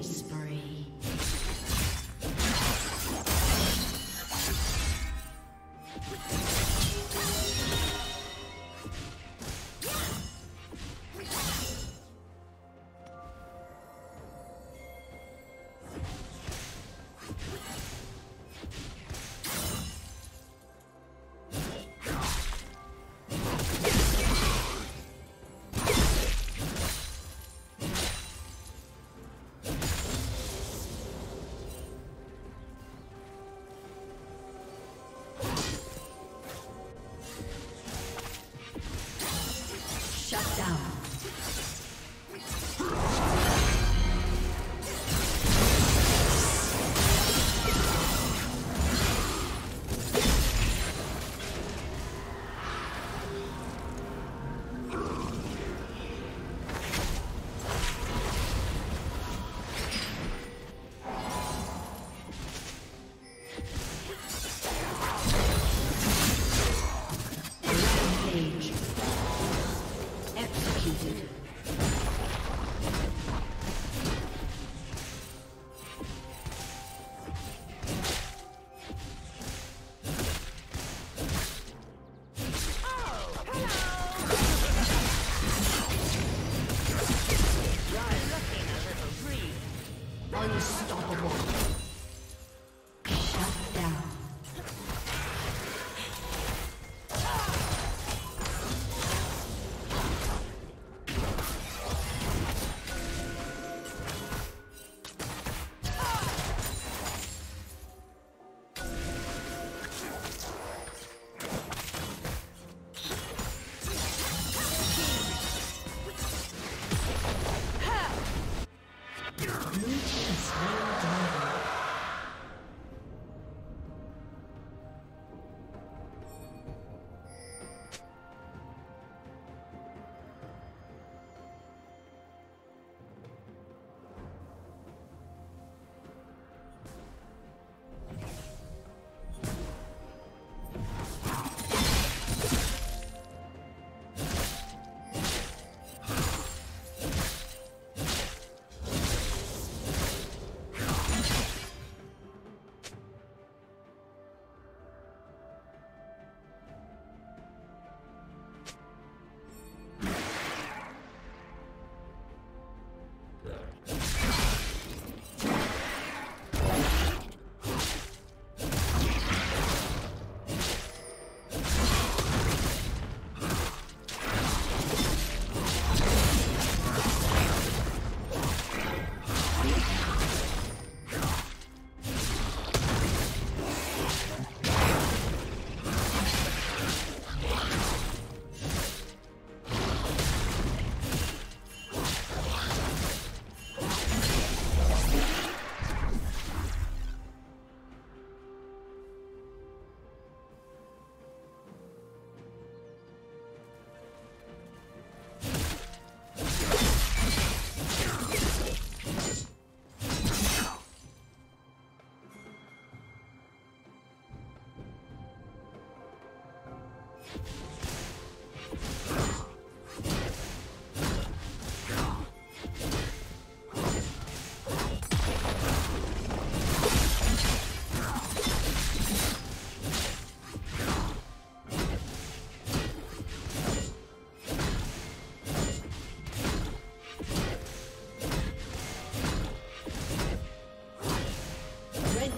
killing spree.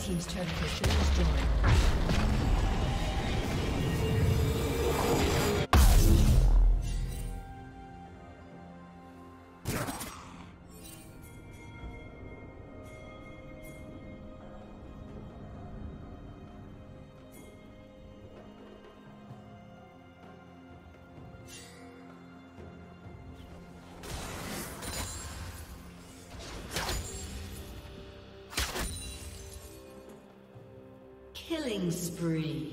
Team's turn to shoot is joined. Killing spree.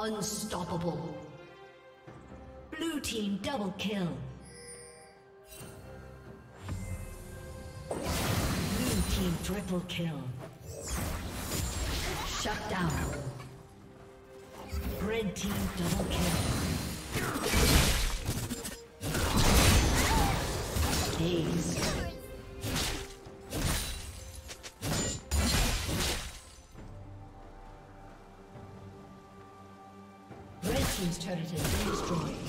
Unstoppable. Blue team double kill. Blue team triple kill. Shut down. Red team double kill. Dazed. Team's turret has been destroyed.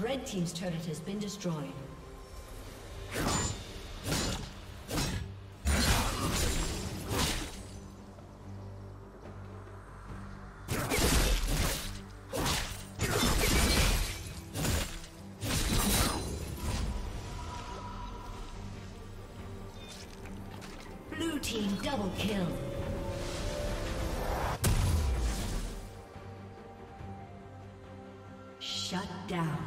Red team's turret has been destroyed. Blue team double kill. Shut down.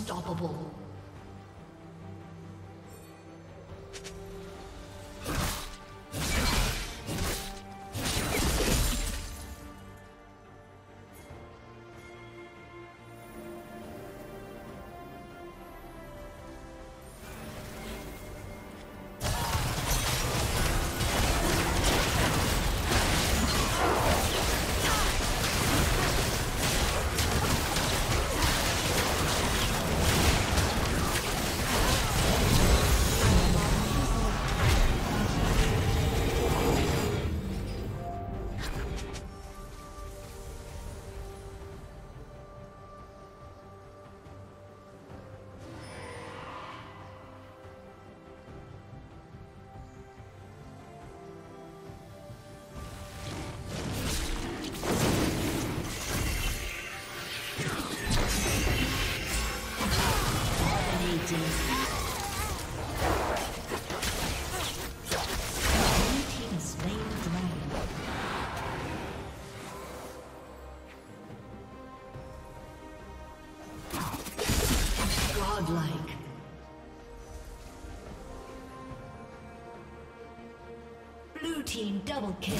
Unstoppable. Blue team double kill.